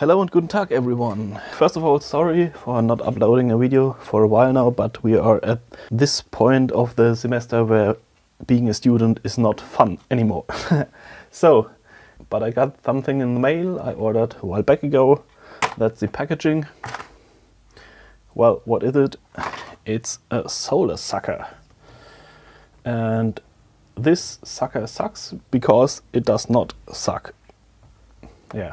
Hello and guten Tag everyone. First of all, sorry for not uploading a video for a while now, but we are at this point of the semester where being a student is not fun anymore. But I got something in the mail I ordered a while back ago. That's the packaging. Well, what is it? It's a solar sucker. And this sucker sucks because it does not suck. Yeah.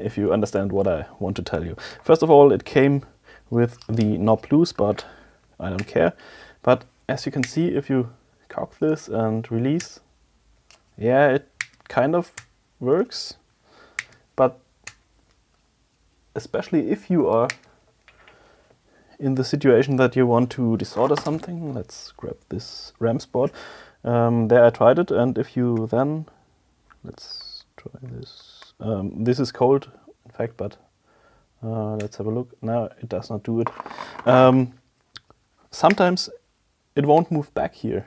If you understand what I want to tell you. First of all, it came with the knob loose, but I don't care. But as you can see, if you cock this and release, yeah, it kind of works. But especially if you are in the situation that you want to disorder something, let's grab this RAMS board. There I tried it, and if you then, let's try this. This is cold, in fact, but let's have a look. No, it does not do it. Sometimes it won't move back here.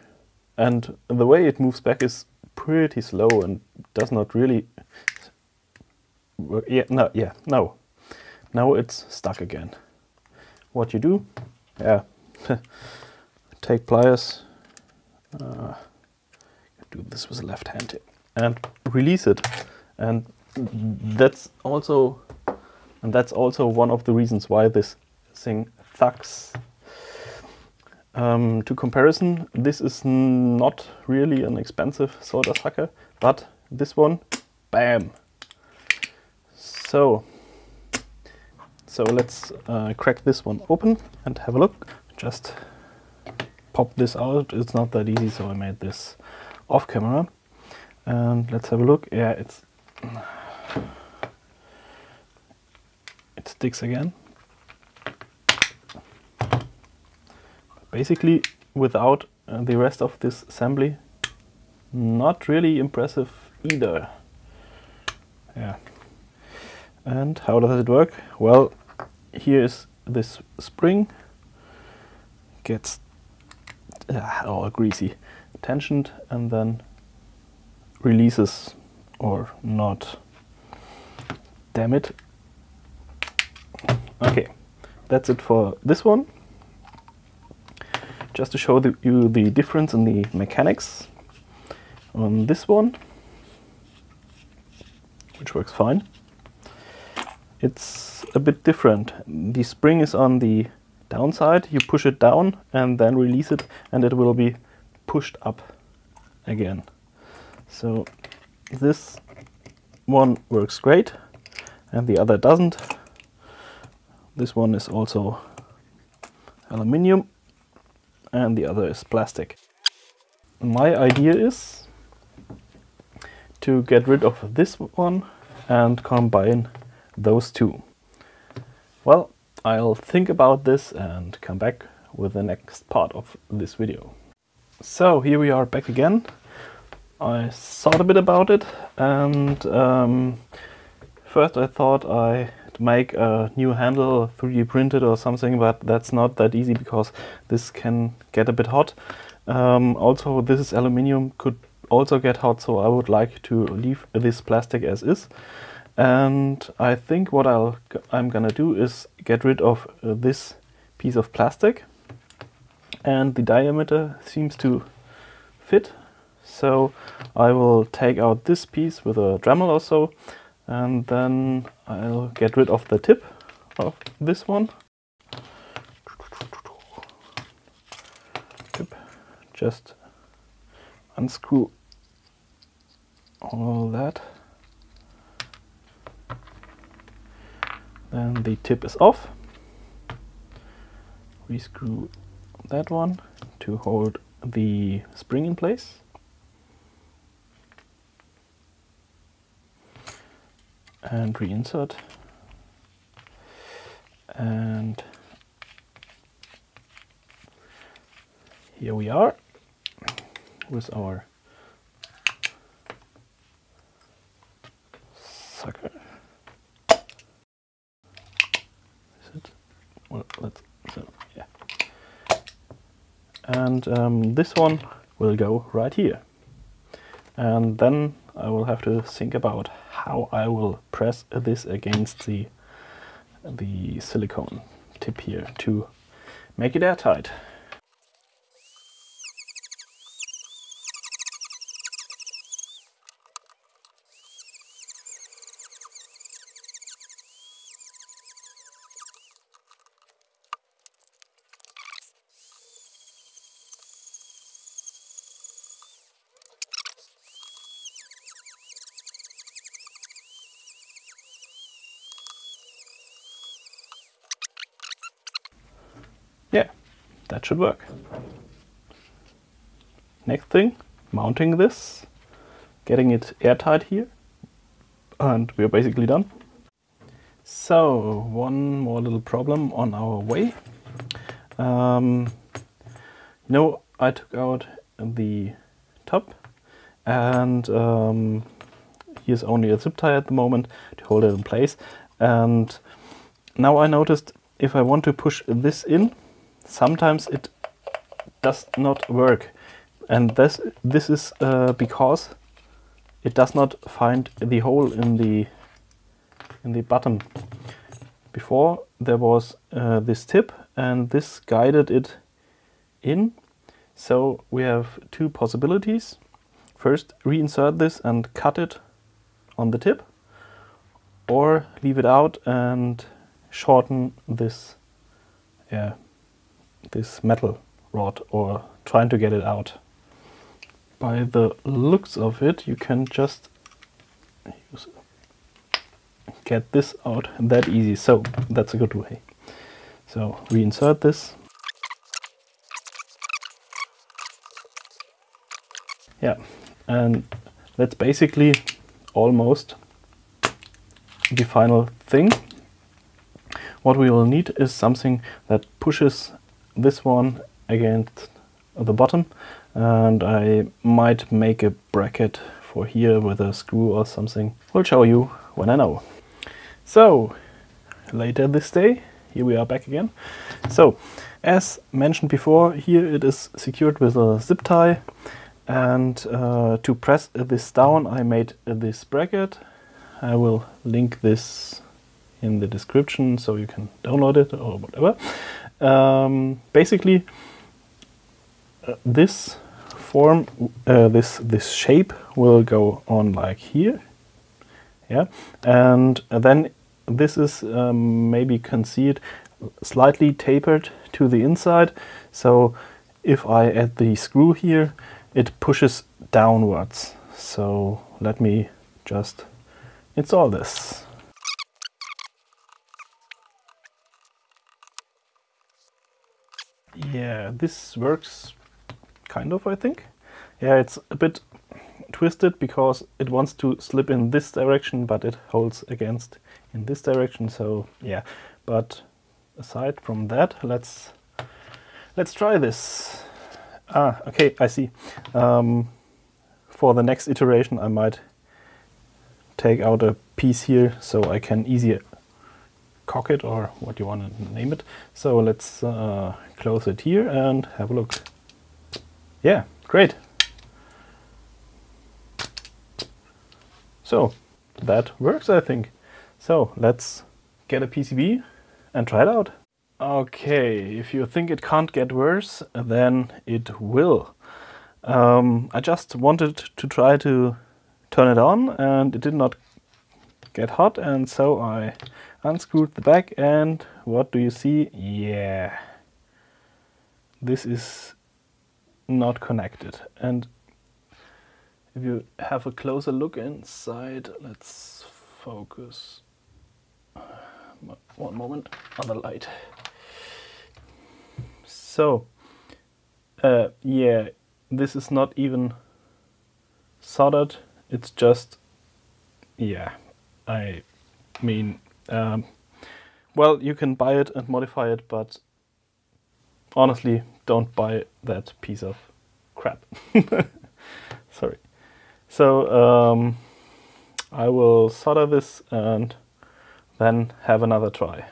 And the way it moves back is pretty slow and does not really work. Now it's stuck again. What you do? Yeah, take pliers. Do this with the left hand here. And release it. And that's also one of the reasons why this thing sucks. To comparison, this is not really an expensive soda sucker, but this one, bam! So let's crack this one open and have a look. Just pop this out. It's not that easy, so I made this off camera. And let's have a look. Yeah, it sticks again. Basically, without the rest of this assembly, not really impressive either. Yeah. And how does it work? Well, here is this spring. Gets all greasy, tensioned, and then releases. Or not. Damn it. Okay, that's it for this one. Just to show you the difference in the mechanics on this one, which works fine. It's a bit different. The spring is on the downside. You push it down and then release it, and it will be pushed up again. So this one works great and the other doesn't. This one is also aluminium and the other is plastic. My idea is to get rid of this one and combine those two. Well, I'll think about this and come back with the next part of this video. So here we are back again. I thought a bit about it, and first I thought I'd make a new handle 3D printed or something, but that's not that easy because this can get a bit hot. Also, this is aluminium, could also get hot, so I would like to leave this plastic as is. And I think what I'm gonna do is get rid of this piece of plastic, and the diameter seems to fit. So I will take out this piece with a Dremel or so, and then I'll get rid of the tip of this one. Just unscrew all that. Then the tip is off. Rescrew that one to hold the spring in place. And reinsert, and here we are with our sucker. Is it? Well, yeah. And this one will go right here, and then I will have to think about how I will press this against the silicone tip here to make it airtight. Yeah, that should work. Next thing, mounting this, getting it airtight here, and we're basically done. So, one more little problem on our way. You know, I took out the top, and here's only a zip tie at the moment to hold it in place. And now I noticed if I want to push this in, sometimes it does not work, and this is because it does not find the hole in the bottom. Before there was this tip, and this guided it in. So we have two possibilities: first, reinsert this and cut it on the tip, or leave it out and shorten this. Yeah. This metal rod, or trying to get it out. By the looks of it, you can just get this out that easy, so that's a good way. So reinsert this. Yeah, and that's basically almost the final thing. What we will need is something that pushes this one against the bottom, and I might make a bracket for here with a screw or something. I'll show you when I know. So later this day, here we are back again. So as mentioned before, here it is secured with a zip tie, and to press this down I made this bracket. I will link this in the description so you can download it or whatever. Basically, this form, this shape will go on like here, yeah, and then this is maybe you can see it slightly tapered to the inside. So if I add the screw here, it pushes downwards. So let me just install this. Yeah, this works kind of, I think. Yeah, it's a bit twisted because it wants to slip in this direction, but it holds against in this direction. So yeah, but aside from that, let's try this. Ah, okay, I see. For the next iteration, I might take out a piece here so I can easier cock it, or what you want to name it. So let's close it here and have a look. Yeah, great. So that works, I think. So let's get a PCB and try it out. Okay, if you think it can't get worse, then it will. I just wanted to try to turn it on, and it did not get hot, and so I unscrewed the back, and what do you see? Yeah, this is not connected. And if you have a closer look inside, let's focus one moment on the light. So yeah, this is not even soldered, it's just, yeah, I mean, well, you can buy it and modify it, but honestly, don't buy that piece of crap. Sorry. So I will solder this and then have another try.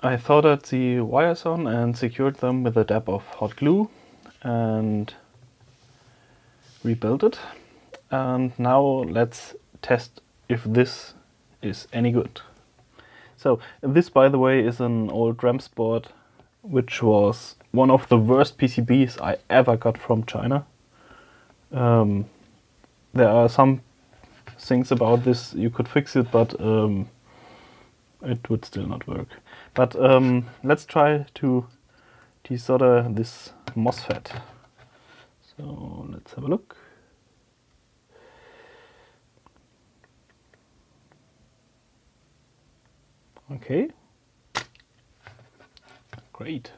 I soldered the wires on and secured them with a dab of hot glue and rebuilt it. And now let's test if this is any good. So this, by the way, is an old RAMS board, which was one of the worst PCBs I ever got from China. There are some things about this, you could fix it, but it would still not work. But let's try to desolder this MOSFET. So let's have a look. Okay, great.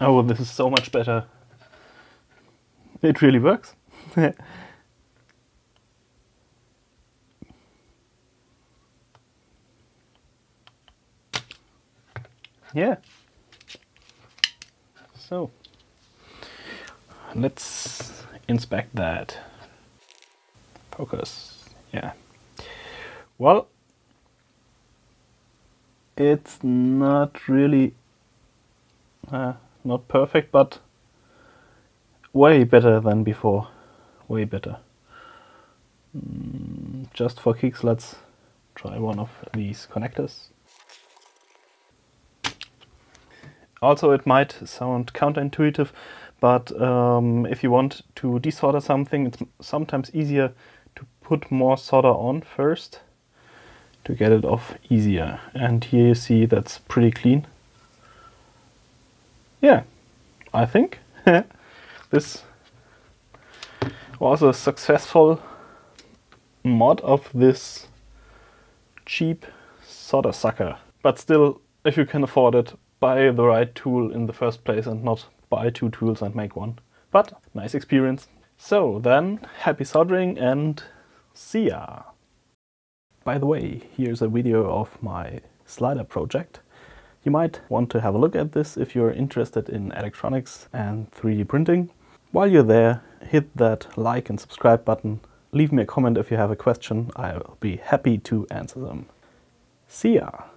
Oh, this is so much better. It really works. Yeah. So let's inspect that. Focus. Yeah. Well, it's not really not perfect, but way better than before. Way better. Just for kicks, let's try one of these connectors. Also, it might sound counterintuitive, but if you want to desolder something, it's sometimes easier to put more solder on first to get it off easier. And here you see that's pretty clean. Yeah, I think this was a successful mod of this cheap solder sucker. But still, if you can afford it, buy the right tool in the first place and not buy two tools and make one. But nice experience. So then, happy soldering and see ya! By the way, here's a video of my slider project. You might want to have a look at this if you're interested in electronics and 3D printing. While you're there, hit that like and subscribe button. Leave me a comment if you have a question. I'll be happy to answer them. See ya!